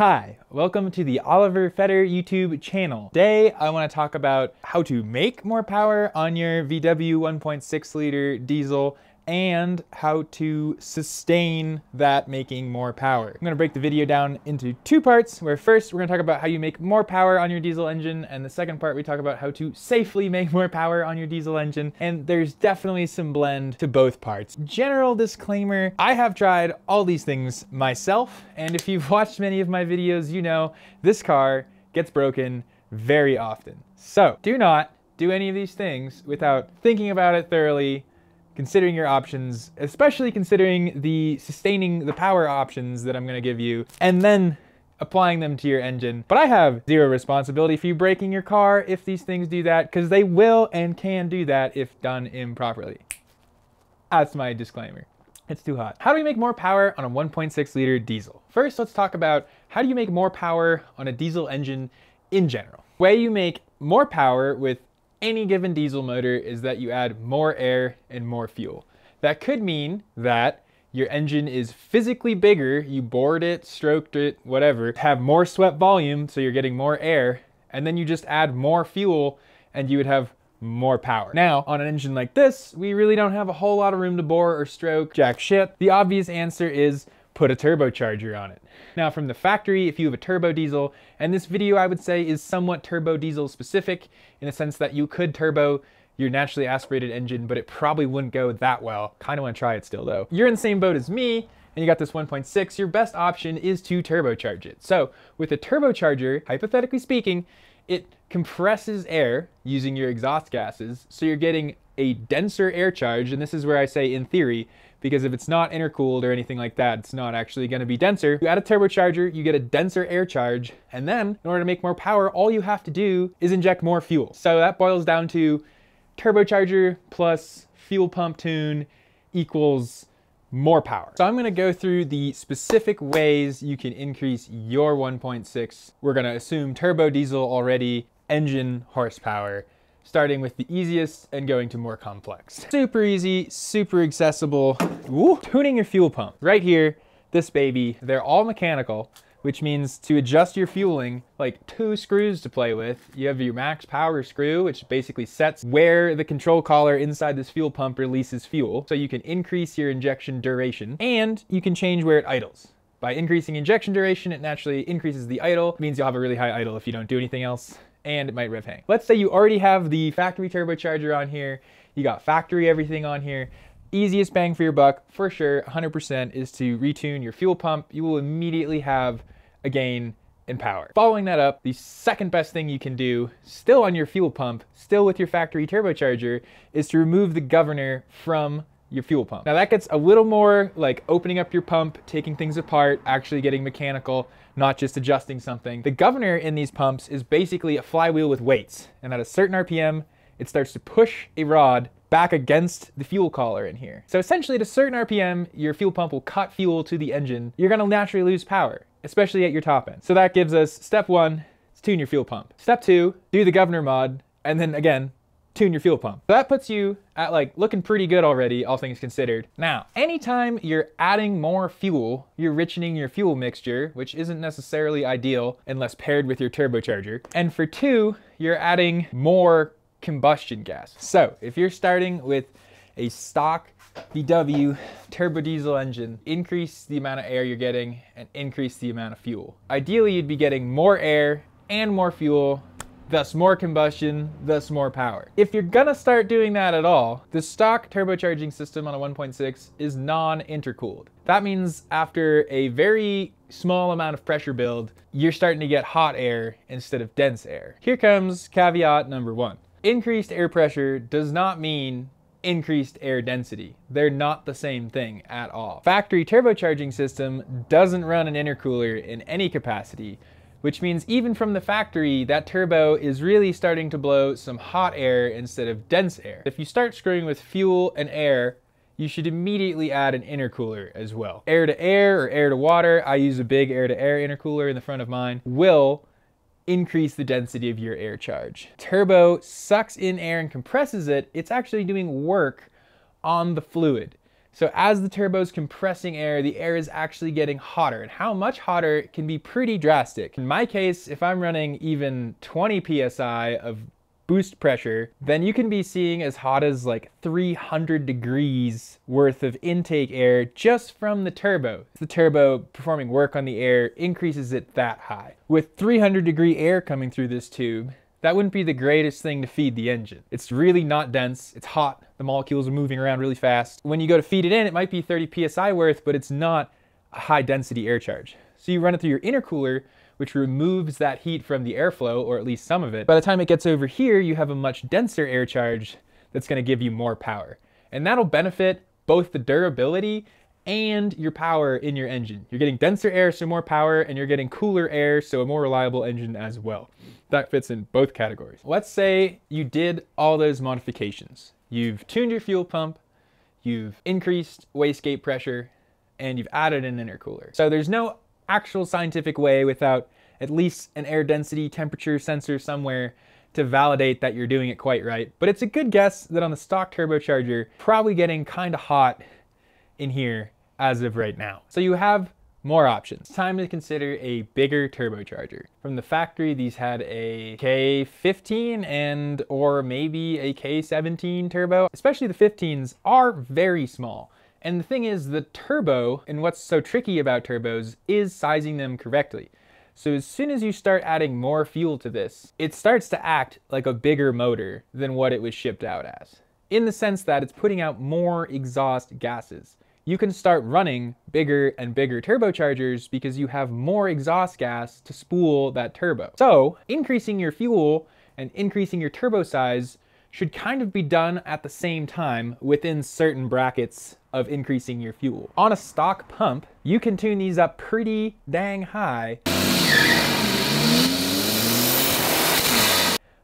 Hi, welcome to the Oliver Fetter YouTube channel. Today, I want to talk about how to make more power on your VW 1.6 liter diesel and how to sustain that making more power. I'm gonna break the video down into two parts, where first we're gonna talk about how you make more power on your diesel engine, and the second part we talk about how to safely make more power on your diesel engine, and there's definitely some blend to both parts. General disclaimer, I have tried all these things myself, and if you've watched many of my videos, you know this car gets broken very often. So do not do any of these things without thinking about it thoroughly, considering your options, especially considering the sustaining the power options that I'm gonna give you, and then applying them to your engine. But I have zero responsibility for you breaking your car if these things do that, because they will and can do that if done improperly. That's my disclaimer. It's too hot. How do we make more power on a 1.6 liter diesel? First, let's talk about how do you make more power on a diesel engine in general. The way you make more power with any given diesel motor is that you add more air and more fuel. That could mean that your engine is physically bigger, you bored it, stroked it, whatever, have more swept volume, so you're getting more air, and then you just add more fuel and you would have more power. Now, on an engine like this, we really don't have a whole lot of room to bore or stroke, jack shit. The obvious answer is put a turbocharger on it. Now, from the factory, if you have a turbo diesel, and this video I would say is somewhat turbo diesel specific in the sense that you could turbo your naturally aspirated engine, but it probably wouldn't go that well. Kind of want to try it still though. You're in the same boat as me, and you got this 1.6, your best option is to turbocharge it. So with a turbocharger, hypothetically speaking, it compresses air using your exhaust gases, so you're getting a denser air charge, and this is where I say in theory, because if it's not intercooled or anything like that, it's not actually gonna be denser. You add a turbocharger, you get a denser air charge, and then in order to make more power, all you have to do is inject more fuel. So that boils down to turbocharger plus fuel pump tune equals more power. So I'm gonna go through the specific ways you can increase your 1.6, we're gonna assume turbo diesel already, engine horsepower, starting with the easiest and going to more complex. Super easy, super accessible. Ooh. Tuning your fuel pump. Right here, this baby, they're all mechanical, which means to adjust your fueling, like two screws to play with. You have your max power screw, which basically sets where the control collar inside this fuel pump releases fuel. So you can increase your injection duration, and you can change where it idles. By increasing injection duration, it naturally increases the idle. It means you'll have a really high idle if you don't do anything else, and it might rev hang. Let's say you already have the factory turbocharger on here, you got factory everything on here. Easiest bang for your buck, for sure, 100% is to retune your fuel pump. You will immediately have a gain in power. Following that up, the second best thing you can do, still on your fuel pump, still with your factory turbocharger, is to remove the governor from your fuel pump. Now that gets a little more like opening up your pump, taking things apart, actually getting mechanical, not just adjusting something. The governor in these pumps is basically a flywheel with weights, and at a certain RPM, it starts to push a rod back against the fuel collar in here. So essentially at a certain RPM, your fuel pump will cut fuel to the engine. You're gonna naturally lose power, especially at your top end. So that gives us step one, tune your fuel pump. Step two, do the governor mod, and then again, tune your fuel pump. So that puts you at like looking pretty good already, all things considered. Now, anytime you're adding more fuel, you're richening your fuel mixture, which isn't necessarily ideal unless paired with your turbocharger. And for two, you're adding more combustion gas. So if you're starting with a stock VW turbo diesel engine, increase the amount of air you're getting and increase the amount of fuel. Ideally, you'd be getting more air and more fuel, thus more combustion, thus more power. If you're gonna start doing that at all, the stock turbocharging system on a 1.6 is non-intercooled. That means after a very small amount of pressure build, you're starting to get hot air instead of dense air. Here comes caveat number one. Increased air pressure does not mean increased air density. They're not the same thing at all. Factory turbocharging system doesn't run an intercooler in any capacity, which means even from the factory, that turbo is really starting to blow some hot air instead of dense air. If you start screwing with fuel and air, you should immediately add an intercooler as well. Air to air or air to water, I use a big air to air intercooler in the front of mine, will increase the density of your air charge. Turbo sucks in air and compresses it. It's actually doing work on the fluid. So as the turbo is compressing air, the air is actually getting hotter, and how much hotter can be pretty drastic. In my case, if I'm running even 20 PSI of boost pressure, then you can be seeing as hot as like 300 degrees worth of intake air just from the turbo. The turbo performing work on the air increases it that high. With 300 degree air coming through this tube, that wouldn't be the greatest thing to feed the engine. It's really not dense, it's hot, the molecules are moving around really fast. When you go to feed it in, it might be 30 PSI worth, but it's not a high density air charge. So you run it through your intercooler, which removes that heat from the airflow, or at least some of it. By the time it gets over here, you have a much denser air charge that's gonna give you more power. And that'll benefit both the durability and your power in your engine. You're getting denser air, so more power, and you're getting cooler air, so a more reliable engine as well. That fits in both categories. Let's say you did all those modifications. You've tuned your fuel pump, you've increased wastegate pressure, and you've added an intercooler. So there's no actual scientific way without at least an air density temperature sensor somewhere to validate that you're doing it quite right. But it's a good guess that on the stock turbocharger, probably getting kind of hot in here as of right now. So you have more options. It's time to consider a bigger turbocharger. From the factory, these had a K15 and or maybe a K17 turbo. Especially the 15s are very small. And the thing is, the turbo, and what's so tricky about turbos, is sizing them correctly. So as soon as you start adding more fuel to this, it starts to act like a bigger motor than what it was shipped out as, in the sense that it's putting out more exhaust gases. You can start running bigger and bigger turbochargers because you have more exhaust gas to spool that turbo. So increasing your fuel and increasing your turbo size should kind of be done at the same time within certain brackets of increasing your fuel. On a stock pump, you can tune these up pretty dang high.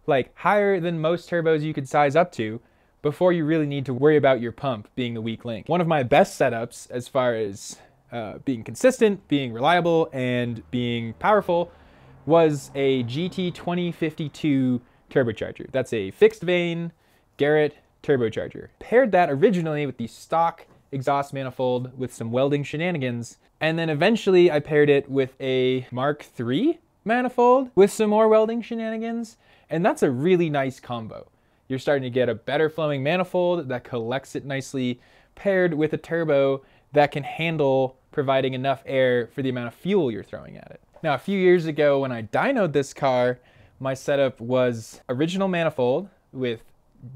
Like higher than most turbos you could size up to before you really need to worry about your pump being the weak link. One of my best setups as far as being consistent, being reliable, and being powerful was a GT2052 turbocharger. That's a fixed vane Garrett turbocharger. Paired that originally with the stock exhaust manifold with some welding shenanigans, and then eventually I paired it with a Mark III manifold with some more welding shenanigans, and that's a really nice combo. You're starting to get a better flowing manifold that collects it nicely, paired with a turbo that can handle providing enough air for the amount of fuel you're throwing at it. Now, a few years ago when I dynoed this car, my setup was original manifold with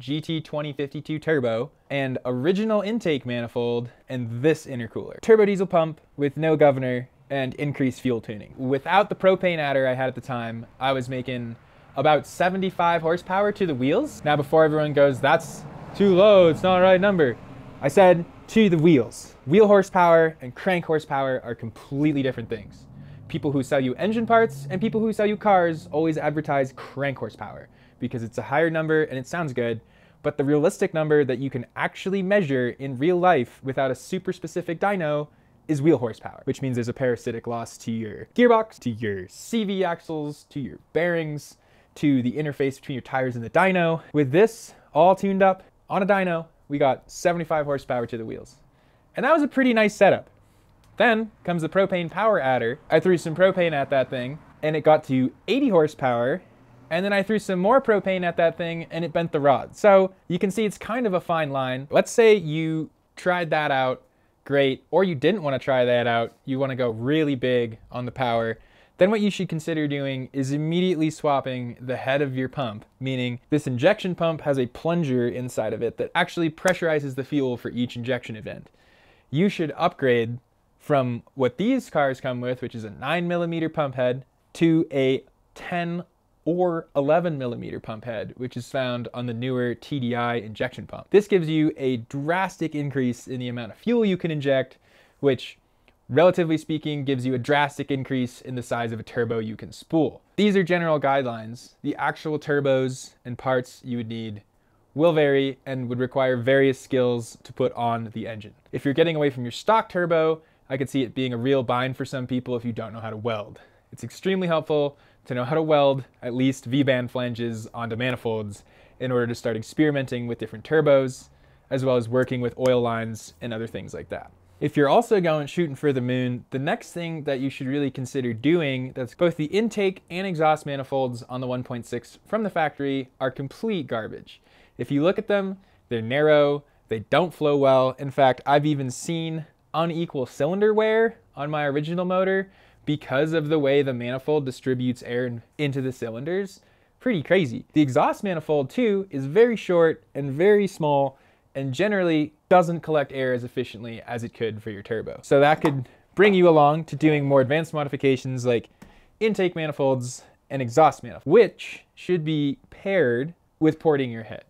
GT2052 turbo and original intake manifold and this intercooler. Turbo diesel pump with no governor and increased fuel tuning. Without the propane adder I had at the time, I was making about 75 horsepower to the wheels. Now, before everyone goes, that's too low, it's not a right number. I said to the wheels. Wheel horsepower and crank horsepower are completely different things. People who sell you engine parts and people who sell you cars always advertise crank horsepower because it's a higher number and it sounds good, but the realistic number that you can actually measure in real life without a super specific dyno is wheel horsepower, which means there's a parasitic loss to your gearbox, to your CV axles, to your bearings, to the interface between your tires and the dyno. With this all tuned up on a dyno, we got 75 horsepower to the wheels. And that was a pretty nice setup. Then comes the propane power adder. I threw some propane at that thing and it got to 80 horsepower. And then I threw some more propane at that thing and it bent the rods. So you can see it's kind of a fine line. Let's say you tried that out, great, or you didn't want to try that out. You want to go really big on the power. Then what you should consider doing is immediately swapping the head of your pump, meaning this injection pump has a plunger inside of it that actually pressurizes the fuel for each injection event. You should upgrade from what these cars come with, which is a 9mm pump head, to a 10 or 11mm pump head, which is found on the newer TDI injection pump. This gives you a drastic increase in the amount of fuel you can inject, which relatively speaking gives you a drastic increase in the size of a turbo you can spool. These are general guidelines. The actual turbos and parts you would need will vary and would require various skills to put on the engine. If you're getting away from your stock turbo, I could see it being a real bind for some people if you don't know how to weld. It's extremely helpful to know how to weld at least V-band flanges onto manifolds in order to start experimenting with different turbos, as well as working with oil lines and other things like that. If you're also going shooting for the moon, the next thing that you should really consider doing, that's both the intake and exhaust manifolds on the 1.6 from the factory, are complete garbage. If you look at them, they're narrow, they don't flow well. In fact, I've even seen unequal cylinder wear on my original motor because of the way the manifold distributes air into the cylinders. Pretty crazy. The exhaust manifold too is very short and very small, and generally doesn't collect air as efficiently as it could for your turbo. So that could bring you along to doing more advanced modifications like intake manifolds and exhaust manifolds, which should be paired with porting your head.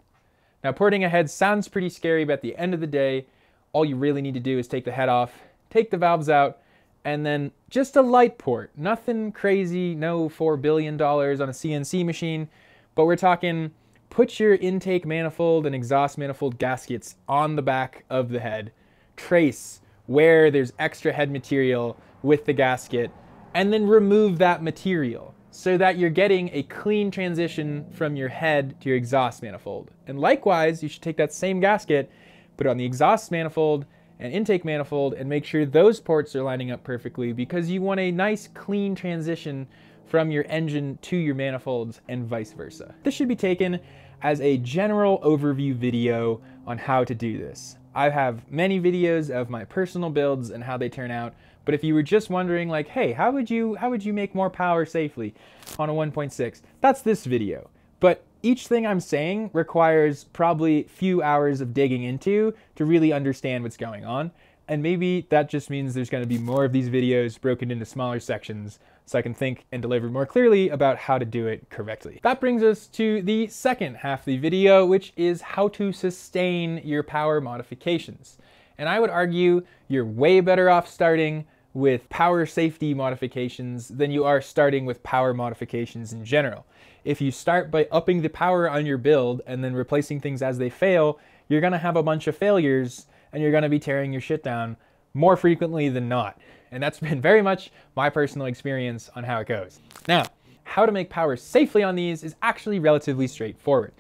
Now, porting a head sounds pretty scary, but at the end of the day, all you really need to do is take the head off, take the valves out, and then just a light port. Nothing crazy, no $4 billion on a CNC machine, but we're talking put your intake manifold and exhaust manifold gaskets on the back of the head, trace where there's extra head material with the gasket, and then remove that material so that you're getting a clean transition from your head to your exhaust manifold. And likewise, you should take that same gasket, put it on the exhaust manifold and intake manifold, and make sure those ports are lining up perfectly, because you want a nice clean transition from your engine to your manifolds and vice versa. This should be taken as a general overview video on how to do this. I have many videos of my personal builds and how they turn out, but if you were just wondering like, hey, how would you make more power safely on a 1.6? That's this video. But each thing I'm saying requires probably few hours of digging into to really understand what's going on. And maybe that just means there's gonna be more of these videos broken into smaller sections so I can think and deliver more clearly about how to do it correctly. That brings us to the second half of the video, which is how to sustain your power modifications. And I would argue you're way better off starting with power safety modifications than you are starting with power modifications in general. If you start by upping the power on your build and then replacing things as they fail, you're gonna have a bunch of failures and you're gonna be tearing your shit down more frequently than not. And that's been very much my personal experience on how it goes. Now, how to make power safely on these is actually relatively straightforward.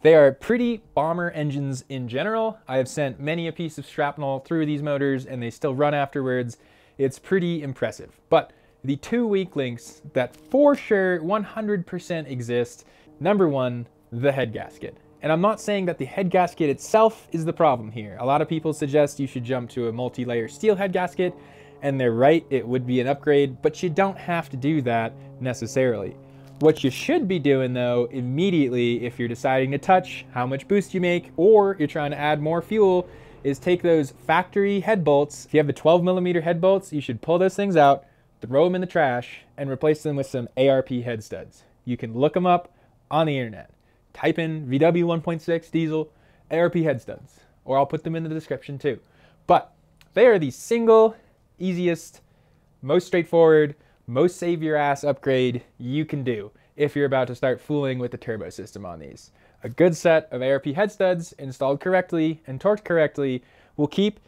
They are pretty bomber engines in general. I have sent many a piece of shrapnel through these motors and they still run afterwards. It's pretty impressive. But the two weak links that for sure 100% exist, number one, the head gasket. And I'm not saying that the head gasket itself is the problem here. A lot of people suggest you should jump to a multi-layer steel head gasket, and they're right, it would be an upgrade, but you don't have to do that necessarily. What you should be doing though, immediately, if you're deciding to touch how much boost you make, or you're trying to add more fuel, is take those factory head bolts. If you have the 12mm head bolts, you should pull those things out, throw them in the trash, and replace them with some ARP head studs. You can look them up on the internet. Type in VW 1.6 diesel ARP head studs, or I'll put them in the description too. But they are the single easiest, most straightforward, most save your ass upgrade you can do if you're about to start fooling with the turbo system on these. A good set of ARP head studs installed correctly and torqued correctly will keep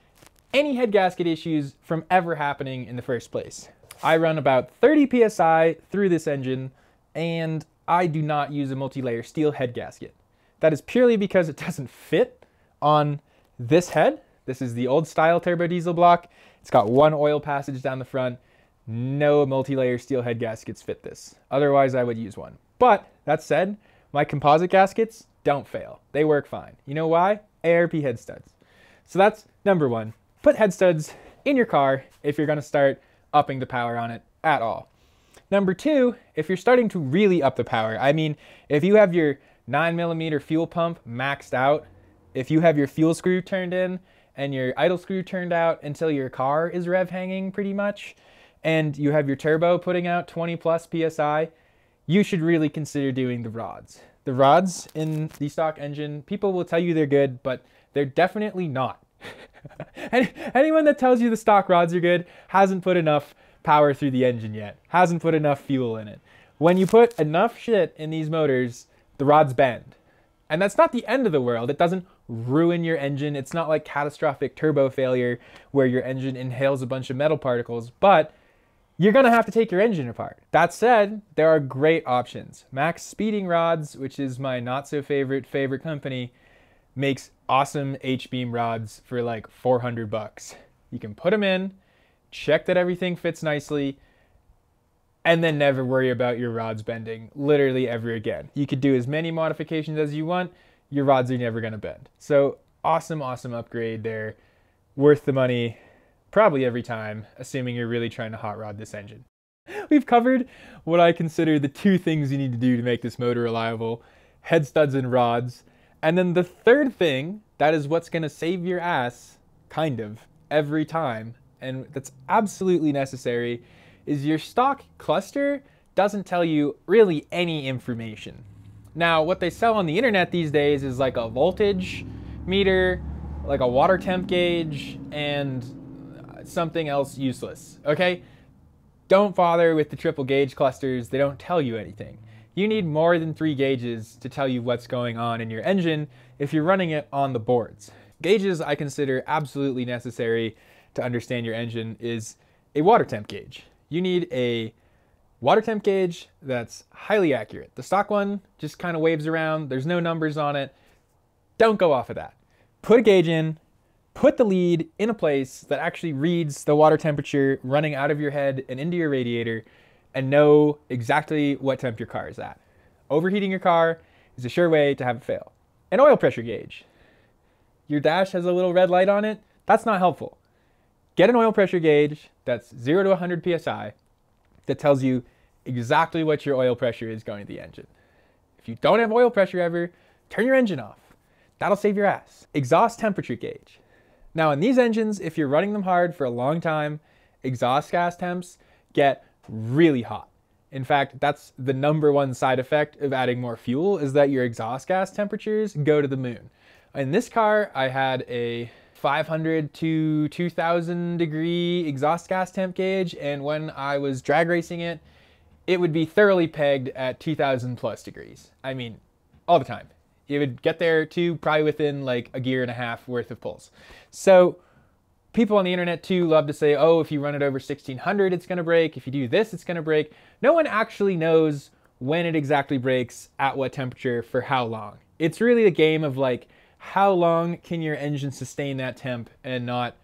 any head gasket issues from ever happening in the first place. I run about 30 PSI through this engine, and I do not use a multi-layer steel head gasket. That is purely because it doesn't fit on this head. This is the old style turbo diesel block. It's got one oil passage down the front. No multi-layer steel head gaskets fit this. Otherwise, I would use one. But that said, my composite gaskets don't fail. They work fine. You know why? ARP head studs. So that's number one. Put head studs in your car if you're gonna start upping the power on it at all. Number two, if you're starting to really up the power, I mean, if you have your 9mm fuel pump maxed out, if you have your fuel screw turned in and your idle screw turned out until your car is rev hanging pretty much, and you have your turbo putting out 20+ PSI, you should really consider doing the rods. The rods in the stock engine, people will tell you they're good, but they're definitely not. Anyone that tells you the stock rods are good hasn't put enough power through the engine yet, hasn't put enough fuel in it. When you put enough shit in these motors, the rods bend. And that's not the end of the world. It doesn't ruin your engine. It's not like catastrophic turbo failure where your engine inhales a bunch of metal particles, but you're gonna have to take your engine apart. That said, there are great options. Max Speeding Rods, which is my not so favorite company, makes awesome H-beam rods for like 400 bucks. You can put them in, check that everything fits nicely, and then never worry about your rods bending literally ever again. You could do as many modifications as you want, your rods are never gonna bend. So awesome, awesome upgrade there. Worth the money, probably every time, assuming you're really trying to hot rod this engine. We've covered what I consider the two things you need to do to make this motor reliable, head studs and rods. And then the third thing, that is what's gonna save your ass, kind of, every time, and that's absolutely necessary, is your stock cluster doesn't tell you really any information. Now, what they sell on the internet these days is like a voltage meter, like a water temp gauge, and something else useless, okay? Don't bother with the triple gauge clusters, they don't tell you anything. You need more than 3 gauges to tell you what's going on in your engine if you're running it on the boards. Gauges I consider absolutely necessary to understand your engine is a water temp gauge. You need a water temp gauge that's highly accurate. The stock one just kind of waves around, there's no numbers on it. Don't go off of that. Put a gauge in, put the lead in a place that actually reads the water temperature running out of your head and into your radiator and know exactly what temp your car is at. Overheating your car is a sure way to have it fail. An oil pressure gauge. Your dash has a little red light on it, that's not helpful. Get an oil pressure gauge that's 0 to 100 psi that tells you exactly what your oil pressure is going to the engine. If you don't have oil pressure ever, turn your engine off. That'll save your ass. Exhaust temperature gauge. Now in these engines, if you're running them hard for a long time, exhaust gas temps get really hot. In fact, that's the #1 side effect of adding more fuel, is that your exhaust gas temperatures go to the moon. In this car, I had a 500 to 2000 degree exhaust gas temp gauge, and when I was drag racing it, it would be thoroughly pegged at 2000 plus degrees. I mean, all the time. It would get there too, probably within like a gear and a half worth of pulls. So people on the internet too love to say, oh, if you run it over 1600, it's gonna break. If you do this, it's gonna break. No one actually knows when it exactly breaks, at what temperature, for how long. It's really a game of like, how long can your engine sustain that temp and not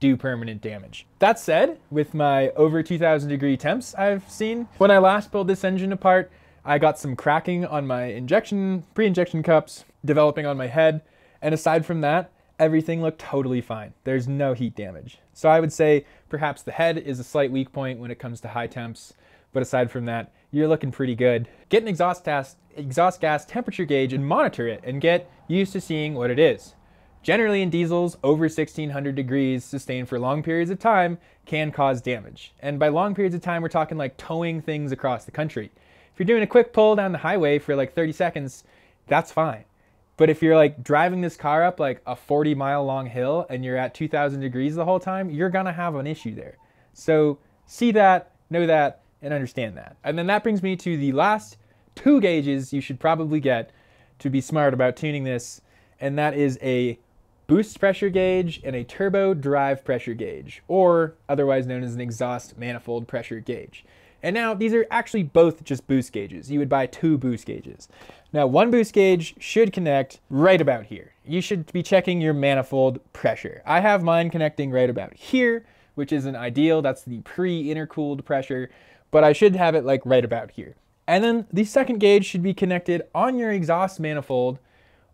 do permanent damage? That said, with my over 2000 degree temps I've seen, when I last pulled this engine apart, I got some cracking on my injection, pre-injection cups, developing on my head, and aside from that, everything looked totally fine. There's no heat damage. So I would say perhaps the head is a slight weak point when it comes to high temps, but aside from that, you're looking pretty good. Get an exhaust gas temperature gauge and monitor it and get used to seeing what it is. Generally in diesels, over 1600 degrees sustained for long periods of time can cause damage. And by long periods of time, we're talking like towing things across the country. If you're doing a quick pull down the highway for like 30 seconds, that's fine. But if you're like driving this car up like a 40-mile long hill and you're at 2000 degrees the whole time, you're gonna have an issue there. So see that, know that, and understand that. And then that brings me to the last 2 gauges you should probably get to be smart about tuning this, and that is a boost pressure gauge and a turbo drive pressure gauge, or otherwise known as an exhaust manifold pressure gauge. And now these are actually both just boost gauges. You would buy 2 boost gauges. Now one boost gauge should connect right about here. You should be checking your manifold pressure. I have mine connecting right about here, which isn't ideal. That's the pre-intercooled pressure, but I should have it like right about here. And then the second gauge should be connected on your exhaust manifold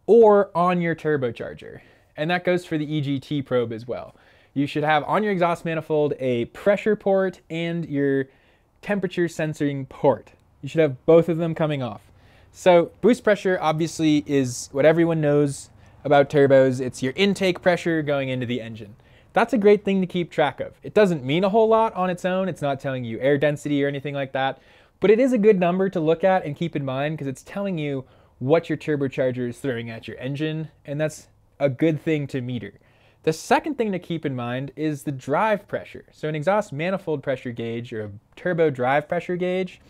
or on your turbocharger. And that goes for the EGT probe as well. You should have on your exhaust manifold a pressure port and your temperature sensing port. You should have both of them coming off. So boost pressure obviously is what everyone knows about turbos. It's your intake pressure going into the engine. That's a great thing to keep track of. It doesn't mean a whole lot on its own. It's not telling you air density or anything like that, but it is a good number to look at and keep in mind because it's telling you what your turbocharger is throwing at your engine, and that's a good thing to meter. The second thing to keep in mind is the drive pressure. So an exhaust manifold pressure gauge or a turbo drive pressure gauge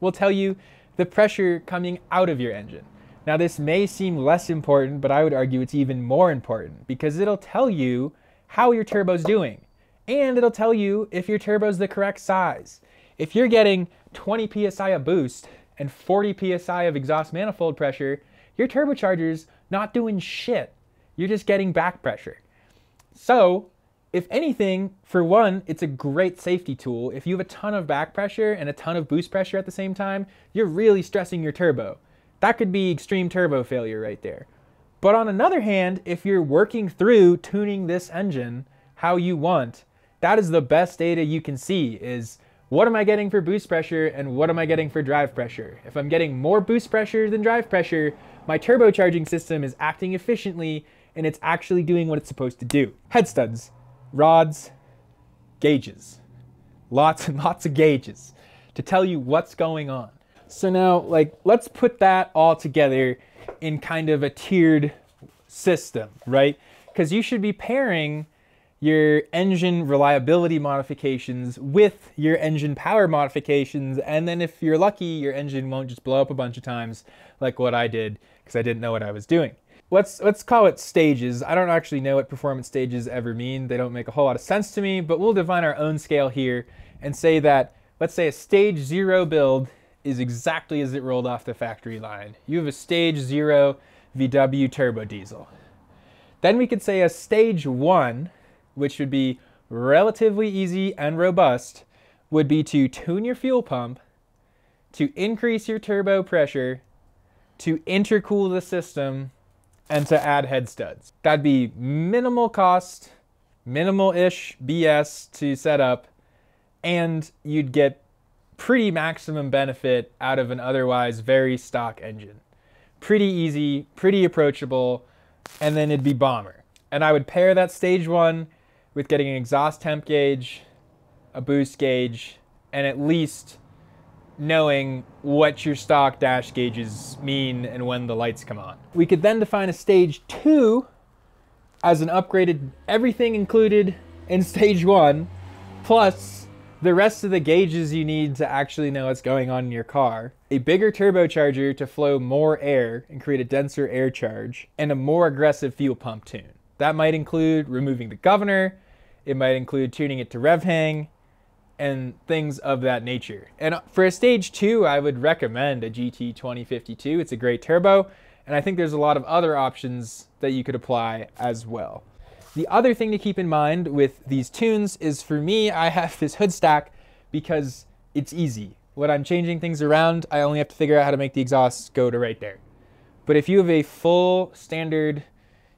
will tell you the pressure coming out of your engine. Now this may seem less important, but I would argue it's even more important because it'll tell you how your turbo's doing, and it'll tell you if your turbo's the correct size. If you're getting 20 psi of boost and 40 psi of exhaust manifold pressure, your turbocharger's not doing shit. You're just getting back pressure. So if anything, for one, it's a great safety tool. If you have a ton of back pressure and a ton of boost pressure at the same time, you're really stressing your turbo. That could be extreme turbo failure right there. But on another hand, if you're working through tuning this engine how you want, that is the best data you can see is, what am I getting for boost pressure and what am I getting for drive pressure? If I'm getting more boost pressure than drive pressure, my turbocharging system is acting efficiently and it's actually doing what it's supposed to do. Head studs, rods, gauges. Lots and lots of gauges to tell you what's going on. So now, like, let's put that all together in kind of a tiered system, right? Because you should be pairing your engine reliability modifications with your engine power modifications, and then if you're lucky, your engine won't just blow up a bunch of times like what I did because I didn't know what I was doing. Let's call it stages. I don't actually know what performance stages ever mean. They don't make a whole lot of sense to me, but we'll define our own scale here and say that, let's say a stage 0 build is exactly as it rolled off the factory line. You have a stage 0 VW turbo diesel. Then we could say a stage 1, which would be relatively easy and robust, would be to tune your fuel pump, to increase your turbo pressure, to intercool the system, and to add head studs. That'd be minimal cost, minimal-ish BS to set up, and you'd get pretty maximum benefit out of an otherwise very stock engine. Pretty easy, pretty approachable, and then it'd be bomber. And I would pair that stage 1 with getting an exhaust temp gauge, a boost gauge, and at least knowing what your stock dash gauges mean and when the lights come on. We could then define a stage 2 as an upgraded, everything included in stage 1, plus the rest of the gauges you need to actually know what's going on in your car, a bigger turbocharger to flow more air and create a denser air charge, and a more aggressive fuel pump tune. That might include removing the governor, it might include tuning it to rev hang, and things of that nature. And for a stage 2, I would recommend a GT2052. It's a great turbo, and I think there's a lot of other options that you could apply as well. The other thing to keep in mind with these tunes is, for me, I have this hood stack because it's easy. When I'm changing things around, I only have to figure out how to make the exhaust go to right there. But if you have a full standard,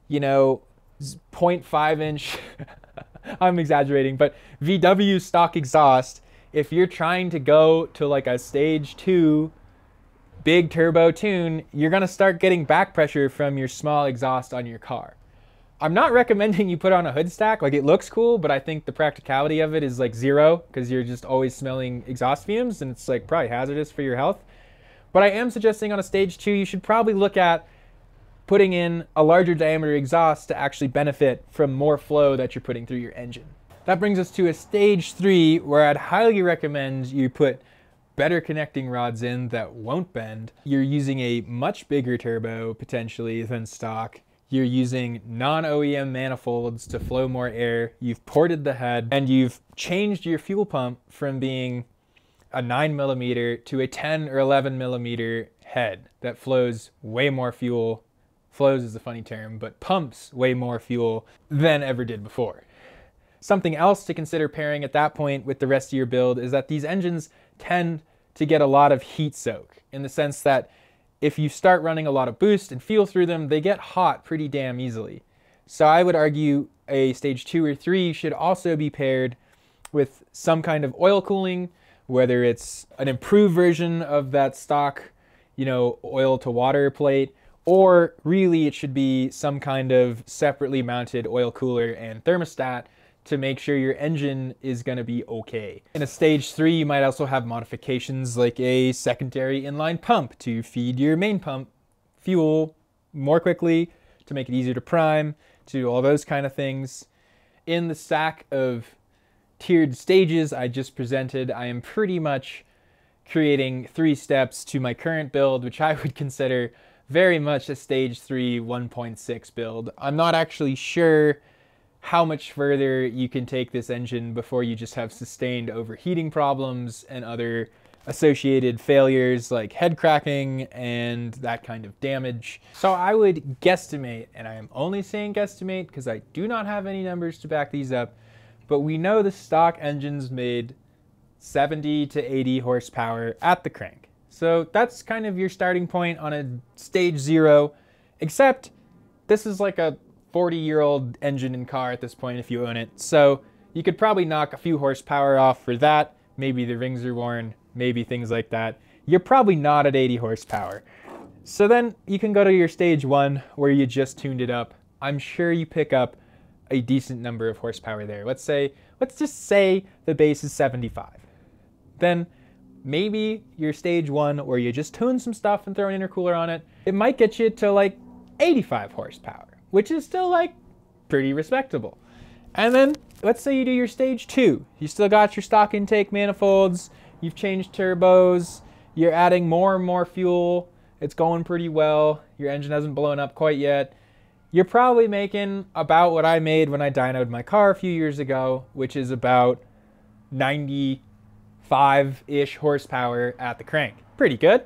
you know, 0.5 inch, I'm exaggerating, but VW stock exhaust, if you're trying to go to like a stage 2 big turbo tune, you're gonna start getting back pressure from your small exhaust on your car. I'm not recommending you put on a hood stack. Like, it looks cool, but I think the practicality of it is like zero, because you're just always smelling exhaust fumes and it's like probably hazardous for your health. But I am suggesting on a stage 2, you should probably look at putting in a larger diameter exhaust to actually benefit from more flow that you're putting through your engine. That brings us to a stage 3, where I'd highly recommend you put better connecting rods in that won't bend. You're using a much bigger turbo potentially than stock. You're using non-OEM manifolds to flow more air. You've ported the head, and you've changed your fuel pump from being a 9mm to a 10 or 11mm head that flows way more fuel. Flows is a funny term, but pumps way more fuel than ever did before. Something else to consider pairing at that point with the rest of your build is that these engines tend to get a lot of heat soak, in the sense that if you start running a lot of boost and fuel through them, they get hot pretty damn easily. So I would argue a stage 2 or 3 should also be paired with some kind of oil cooling, whether it's an improved version of that stock, you know, oil to water plate, or really it should be some kind of separately mounted oil cooler and thermostat to make sure your engine is gonna be okay. In a stage 3, you might also have modifications like a secondary inline pump to feed your main pump fuel more quickly, to make it easier to prime, to all those kind of things. In the stack of tiered stages I just presented, I am pretty much creating 3 steps to my current build, which I would consider very much a stage 3 1.6 build. I'm not actually sure how much further you can take this engine before you just have sustained overheating problems and other associated failures like head cracking and that kind of damage. So I would guesstimate, and I am only saying guesstimate because I do not have any numbers to back these up, but we know the stock engines made 70 to 80 horsepower at the crank. So that's kind of your starting point on a stage 0, except this is like a 40-year-old engine and car at this point if you own it. So you could probably knock a few horsepower off for that. Maybe the rings are worn, maybe things like that. You're probably not at 80 horsepower. So then you can go to your stage 1 where you just tuned it up. I'm sure you pick up a decent number of horsepower there. Let's just say the base is 75. Then maybe your stage 1 where you just tune some stuff and throw an intercooler on it, it might get you to like 85 horsepower, which is still like pretty respectable. And then let's say you do your stage 2. You still got your stock intake manifolds, you've changed turbos, you're adding more and more fuel, it's going pretty well, your engine hasn't blown up quite yet. You're probably making about what I made when I dynoed my car a few years ago, which is about 95-ish horsepower at the crank. Pretty good.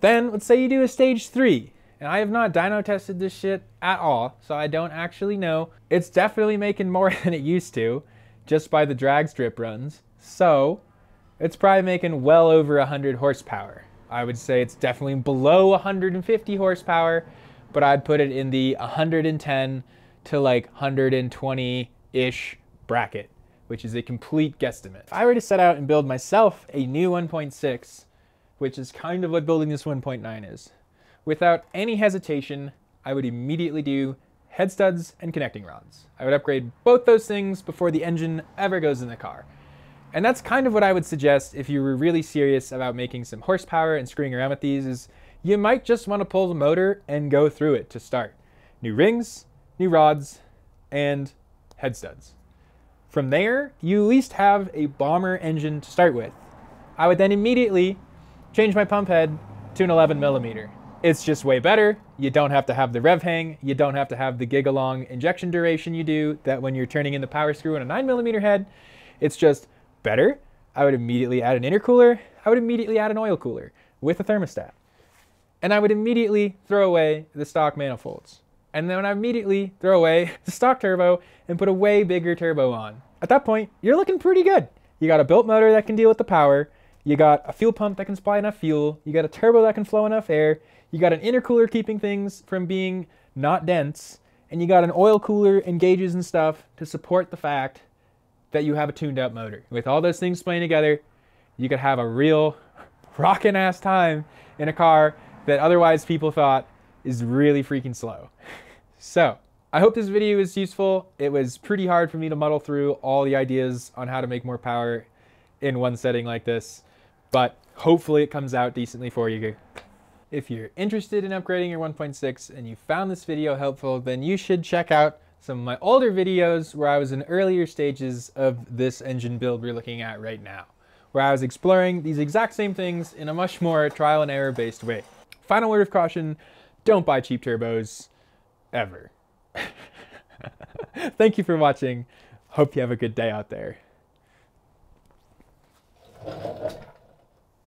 Then let's say you do a stage 3. And I have not dyno tested this shit at all, so I don't actually know. It's definitely making more than it used to, just by the drag strip runs. So it's probably making well over 100 horsepower. I would say it's definitely below 150 horsepower, but I'd put it in the 110 to like 120-ish bracket, which is a complete guesstimate. If I were to set out and build myself a new 1.6, which is kind of what building this 1.9 is, without any hesitation, I would immediately do head studs and connecting rods. I would upgrade both those things before the engine ever goes in the car. And that's kind of what I would suggest if you were really serious about making some horsepower and screwing around with these, is you might just want to pull the motor and go through it to start. New rings, new rods, and head studs. From there, you at least have a bomber engine to start with. I would then immediately change my pump head to an 11 millimeter. It's just way better. You don't have to have the rev hang. You don't have to have the gig-along injection duration you do that when you're turning in the power screw on a 9 millimeter head. It's just better. I would immediately add an intercooler. I would immediately add an oil cooler with a thermostat. And I would immediately throw away the stock manifolds. And then I immediately throw away the stock turbo and put a way bigger turbo on. At that point, you're looking pretty good. You got a built motor that can deal with the power. You got a fuel pump that can supply enough fuel. You got a turbo that can flow enough air. You got an intercooler keeping things from being not dense, and you got an oil cooler and gauges and stuff to support the fact that you have a tuned up motor. With all those things playing together, you could have a real rockin' ass time in a car that otherwise people thought is really freaking slow. So I hope this video is useful. It was pretty hard for me to muddle through all the ideas on how to make more power in one setting like this, but hopefully it comes out decently for you. If you're interested in upgrading your 1.6 and you found this video helpful, then you should check out some of my older videos where I was in earlier stages of this engine build we're looking at right now, where I was exploring these exact same things in a much more trial and error based way. Final word of caution, don't buy cheap turbos, ever. Thank you for watching. Hope you have a good day out there.